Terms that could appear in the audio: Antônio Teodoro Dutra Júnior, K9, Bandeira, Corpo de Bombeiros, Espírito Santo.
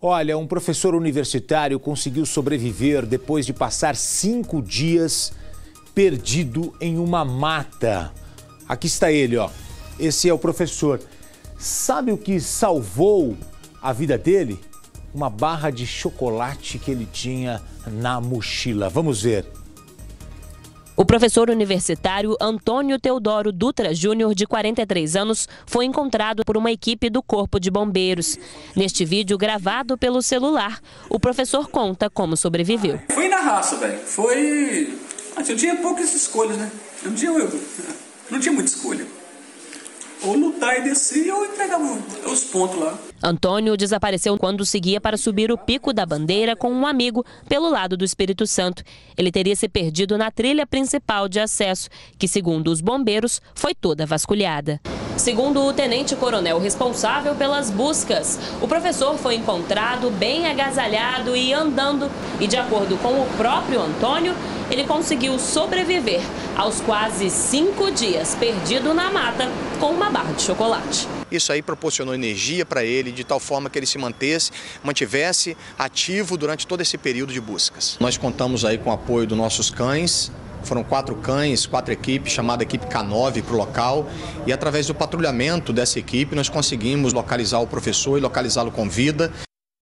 Olha, um professor universitário conseguiu sobreviver depois de passar 5 dias perdido em uma mata. Aqui está ele, ó. Esse é o professor. Sabe o que salvou a vida dele? Uma barra de chocolate que ele tinha na mochila. Vamos ver. O professor universitário Antônio Teodoro Dutra Júnior, de 43 anos, foi encontrado por uma equipe do Corpo de Bombeiros. Neste vídeo gravado pelo celular, o professor conta como sobreviveu. Foi na raça, velho. Foi... Eu tinha poucas escolhas, né? Eu não tinha muita escolha. Ou lutar e descer, ou entregar os pontos lá. Antônio desapareceu quando seguia para subir o pico da Bandeira com um amigo pelo lado do Espírito Santo. Ele teria se perdido na trilha principal de acesso, que, segundo os bombeiros, foi toda vasculhada. Segundo o tenente-coronel responsável pelas buscas, o professor foi encontrado bem agasalhado e andando. E, de acordo com o próprio Antônio, ele conseguiu sobreviver aos quase 5 dias perdido na mata com uma barra de chocolate. Isso aí proporcionou energia para ele, de tal forma que ele se mantivesse ativo durante todo esse período de buscas. Nós contamos aí com o apoio dos nossos cães. Foram 4 cães, 4 equipes, chamada equipe K9 para o local. E através do patrulhamento dessa equipe, nós conseguimos localizar o professor e localizá-lo com vida.